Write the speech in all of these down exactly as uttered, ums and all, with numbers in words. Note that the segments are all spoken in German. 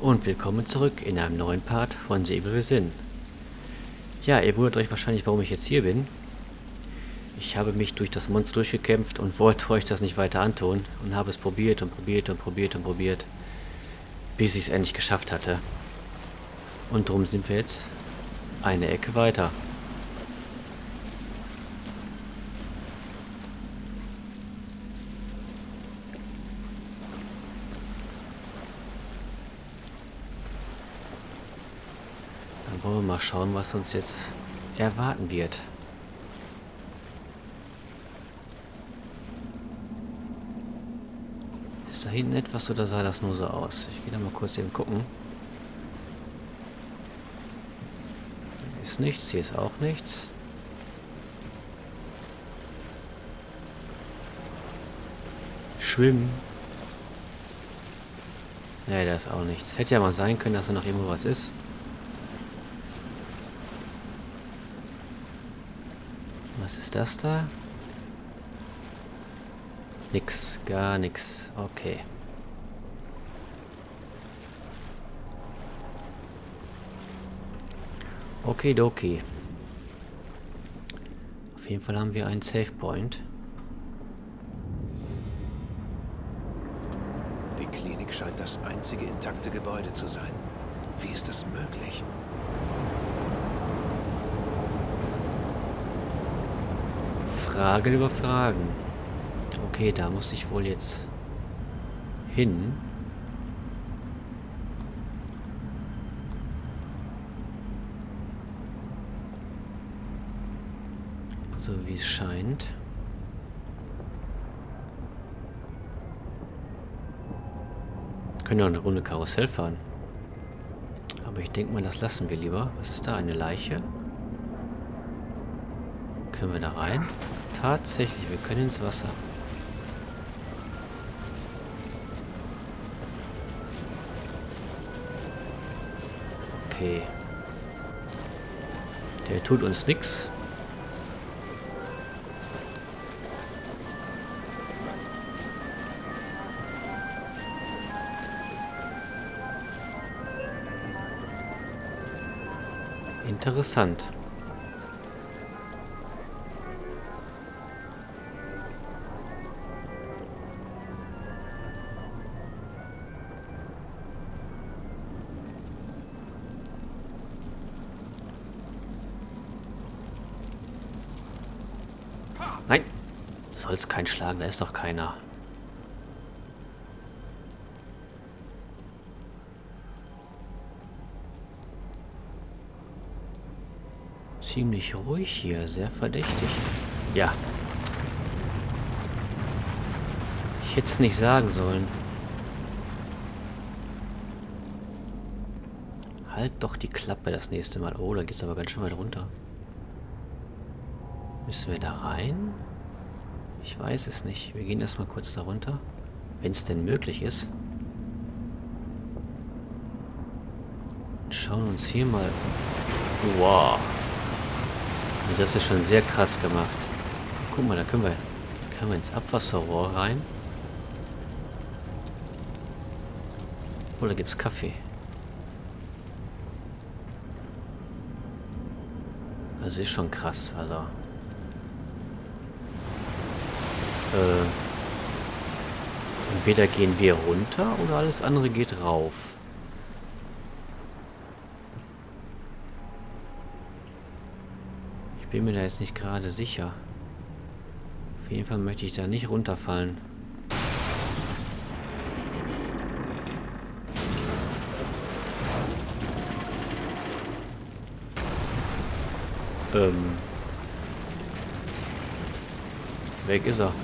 Und willkommen zurück in einem neuen Part von The Evil Within. Ja, ihr wundert euch wahrscheinlich, warum ich jetzt hier bin. Ich habe mich durch das Monster durchgekämpft und wollte euch das nicht weiter antun. Und habe es probiert und probiert und probiert und probiert. Bis ich es endlich geschafft hatte. Und drum sind wir jetzt eine Ecke weiter. Wollen wir mal schauen, was uns jetzt erwarten wird. Ist da hinten etwas oder sah das nur so aus? Ich gehe da mal kurz eben gucken. Hier ist nichts, hier ist auch nichts. Schwimmen. Nee, da ist auch nichts. Hätte ja mal sein können, dass da noch irgendwo was ist. Was ist das da? Nix, gar nix. Okay. Okay, doki. Auf jeden Fall haben wir einen Save Point. Die Klinik scheint das einzige intakte Gebäude zu sein. Wie ist das möglich? Fragen über Fragen. Okay, da muss ich wohl jetzt hin. So wie es scheint. Können ja eine Runde Karussell fahren. Aber ich denke mal, das lassen wir lieber. Was ist da? Eine Leiche? Können wir da rein? Tatsächlich, wir können ins Wasser. Okay. Der tut uns nichts. Interessant. Nein, soll's keinen schlagen, da ist doch keiner. Ziemlich ruhig hier, sehr verdächtig. Ja. Ich hätte es nicht sagen sollen. Halt doch die Klappe das nächste Mal. Oh, da geht's aber ganz schön weit runter. Müssen wir da rein? Ich weiß es nicht. Wir gehen erstmal kurz da runter. Wenn es denn möglich ist. Und schauen uns hier mal... Wow. Also das ist schon sehr krass gemacht. Guck mal, da können wir, können wir ins Abwasserrohr rein. Oh, da gibt's Kaffee. Also ist schon krass, also... Äh, entweder gehen wir runter oder alles andere geht rauf. Ich bin mir da jetzt nicht gerade sicher. Auf jeden Fall möchte ich da nicht runterfallen. Ähm. Weg ist er.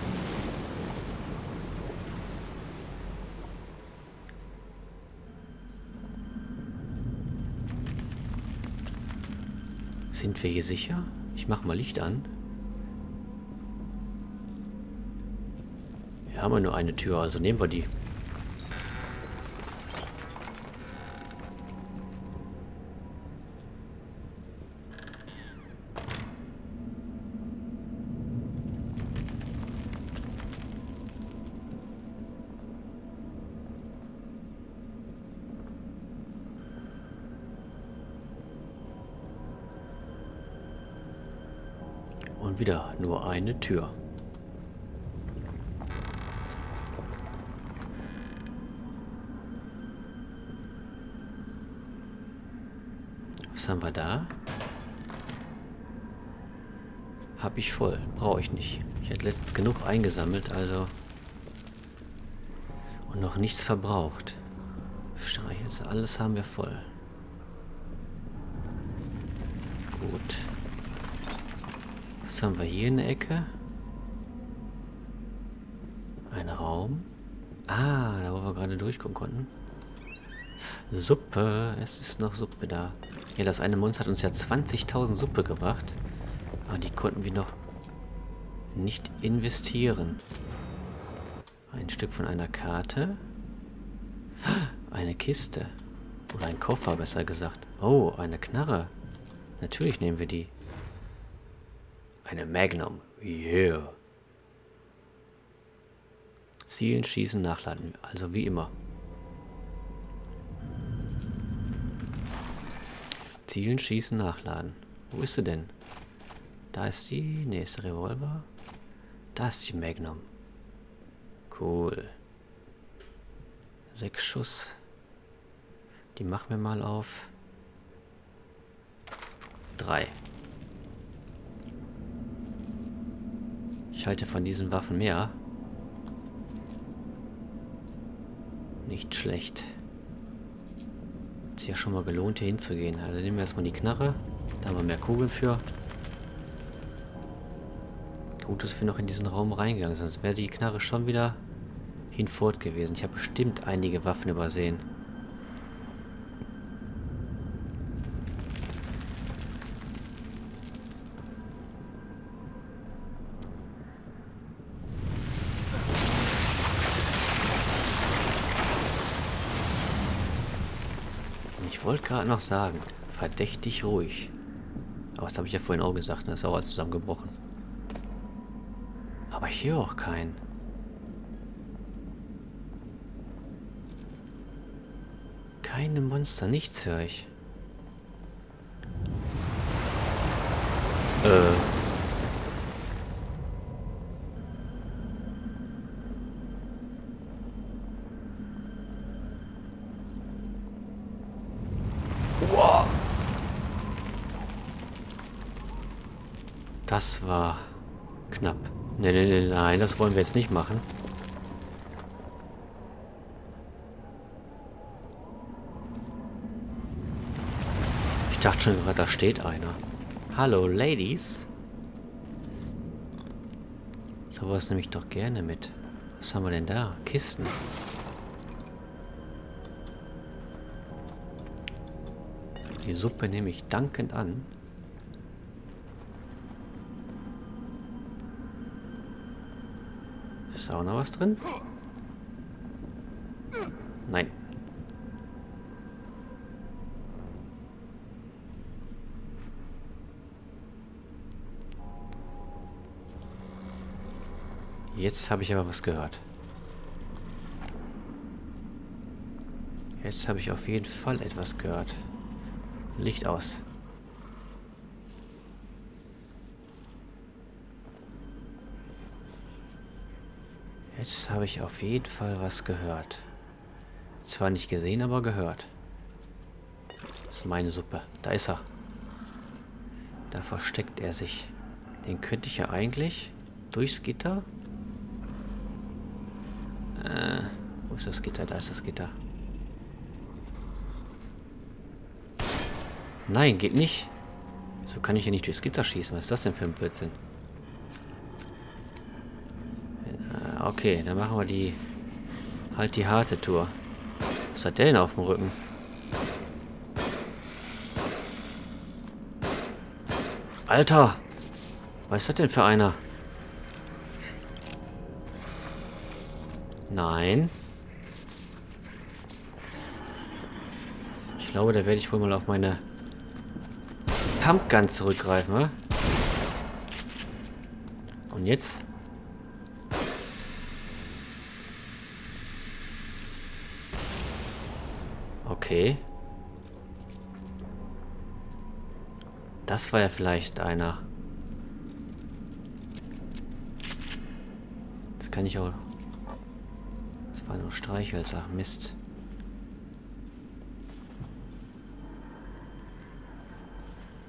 Sind wir hier sicher? Ich mach mal Licht an. Wir haben ja nur eine Tür, also nehmen wir die. Und wieder nur eine Tür. Was haben wir da? Hab ich voll. Brauche ich nicht. Ich hatte letztens genug eingesammelt, also... Und noch nichts verbraucht. Streichhölzer, alles haben wir voll. Gut. Was haben wir hier in der Ecke? Ein Raum. Ah, da wo wir gerade durchgucken konnten. Suppe. Es ist noch Suppe da. Ja, das eine Monster hat uns ja zwanzigtausend Suppe gebracht. Aber die konnten wir noch nicht investieren. Ein Stück von einer Karte. Eine Kiste. Oder ein Koffer, besser gesagt. Oh, eine Knarre. Natürlich nehmen wir die. Eine Magnum. Yeah. Zielen, schießen, nachladen. Also wie immer. Zielen, schießen, nachladen. Wo ist sie denn? Da ist die nächste Revolver. Da ist die Magnum. Cool. Sechs Schuss. Die machen wir mal auf. Drei. Ich halte von diesen Waffen mehr. Nicht schlecht. Hat sich ja schon mal gelohnt, hier hinzugehen. Also nehmen wir erstmal die Knarre. Da haben wir mehr Kugeln für. Gut, dass wir noch in diesen Raum reingegangen sind. Sonst wäre die Knarre schon wieder hinfort gewesen. Ich habe bestimmt einige Waffen übersehen. Ich wollte gerade noch sagen, verdächtig ruhig. Aber das habe ich ja vorhin auch gesagt, das ist auch alles zusammengebrochen. Aber hier auch keinen. Keine Monster, nichts höre ich. Äh. Das war knapp. Nein, nein, nein, nein, das wollen wir jetzt nicht machen. Ich dachte schon gerade, da steht einer. Hallo, Ladies. So was nehme ich doch gerne mit. Was haben wir denn da? Kisten. Die Suppe nehme ich dankend an. Ist da auch noch was drin? Nein. Jetzt habe ich aber was gehört. Jetzt habe ich auf jeden Fall etwas gehört. Licht aus. Jetzt habe ich auf jeden Fall was gehört. Zwar nicht gesehen, aber gehört. Das ist meine Suppe. Da ist er. Da versteckt er sich. Den könnte ich ja eigentlich durchs Gitter. Äh, wo ist das Gitter? Da ist das Gitter. Nein, geht nicht. So kann ich ja nicht durchs Gitter schießen. Was ist das denn für ein Blödsinn? Äh, okay, dann machen wir die... Halt die harte Tour. Was hat der denn auf dem Rücken? Alter! Was ist das denn für einer? Nein. Ich glaube, da werde ich wohl mal auf meine Pumpgun zurückgreifen, ne? Und jetzt? Okay. Das war ja vielleicht einer. Jetzt kann ich auch... Das war nur Streichhölzer. Mist.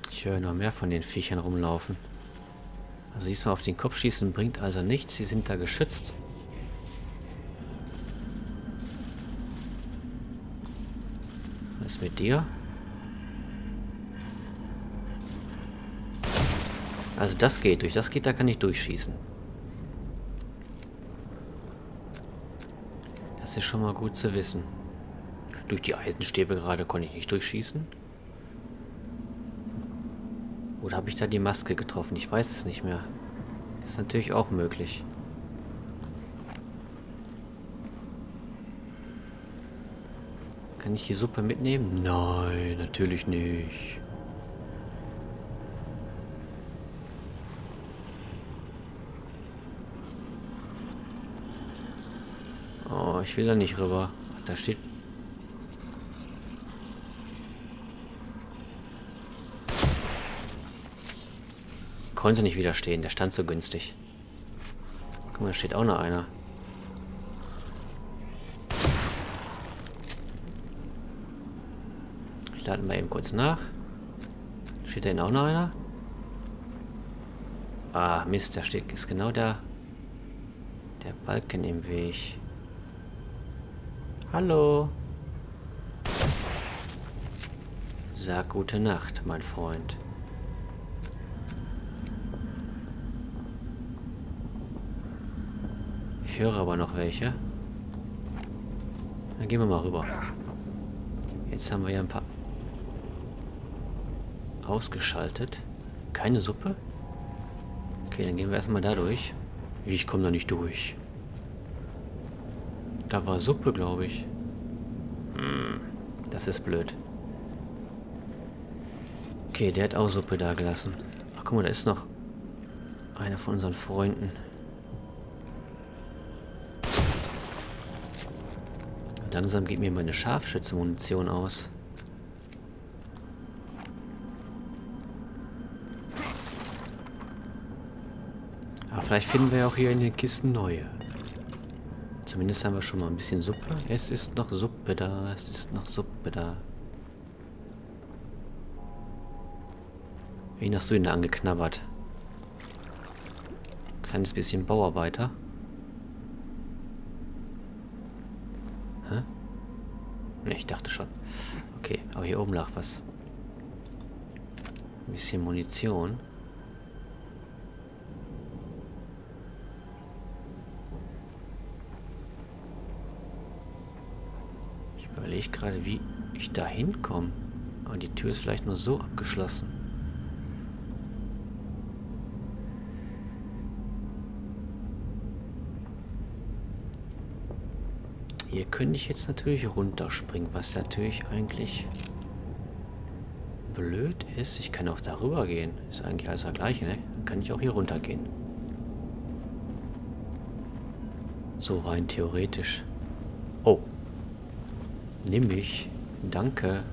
Ich höre noch mehr von den Viechern rumlaufen. Also diesmal auf den Kopf schießen bringt also nichts. Sie sind da geschützt. Was ist mit dir? Also das geht. Durch das geht, da kann ich durchschießen. Das ist schon mal gut zu wissen. Durch die Eisenstäbe gerade konnte ich nicht durchschießen. Oder habe ich da die Maske getroffen? Ich weiß es nicht mehr. Das ist natürlich auch möglich. Kann ich die Suppe mitnehmen? Nein, natürlich nicht. Oh, ich will da nicht rüber. Ach, da steht... Konnte nicht widerstehen, der stand so günstig. Guck mal, da steht auch noch einer. Laden wir eben kurz nach. Steht da hinten auch noch einer? Ah, Mist, da steht, ist genau der, der Balken im Weg. Hallo. Sag gute Nacht, mein Freund. Ich höre aber noch welche. Dann gehen wir mal rüber. Jetzt haben wir ja ein paar... Ausgeschaltet. Keine Suppe? Okay, dann gehen wir erstmal da durch. Ich komme da nicht durch. Da war Suppe, glaube ich. Hm, das ist blöd. Okay, der hat auch Suppe da gelassen. Ach, guck mal, da ist noch einer von unseren Freunden. Langsam geht mir meine Scharfschützenmunition aus. Vielleicht finden wir ja auch hier in den Kisten neue. Zumindest haben wir schon mal ein bisschen Suppe. Es ist noch Suppe da, es ist noch Suppe da. Wen hast du denn da angeknabbert? Kleines bisschen Bauarbeiter. Hä? Ne, ich dachte schon. Okay, aber hier oben lag was. Ein bisschen Munition. Ich gerade, wie ich da hinkomme. Aber die Tür ist vielleicht nur so abgeschlossen. Hier könnte ich jetzt natürlich runterspringen, was natürlich eigentlich blöd ist. Ich kann auch darüber gehen. Ist eigentlich alles das Gleiche, ne? Dann kann ich auch hier runtergehen. So rein theoretisch. Oh. Nimm mich. Danke.